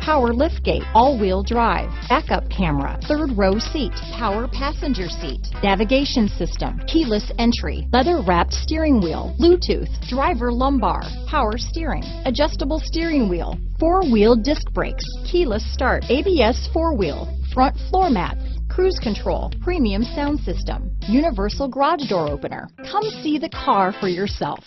power liftgate, all-wheel drive, backup camera, third-row seat, power passenger seat, navigation system, keyless entry, leather-wrapped steering wheel, Bluetooth, driver lumbar, power steering, adjustable steering wheel, four-wheel disc brakes, keyless start, ABS four-wheel, front floor mats, cruise control, premium sound system, universal garage door opener. Come see the car for yourself.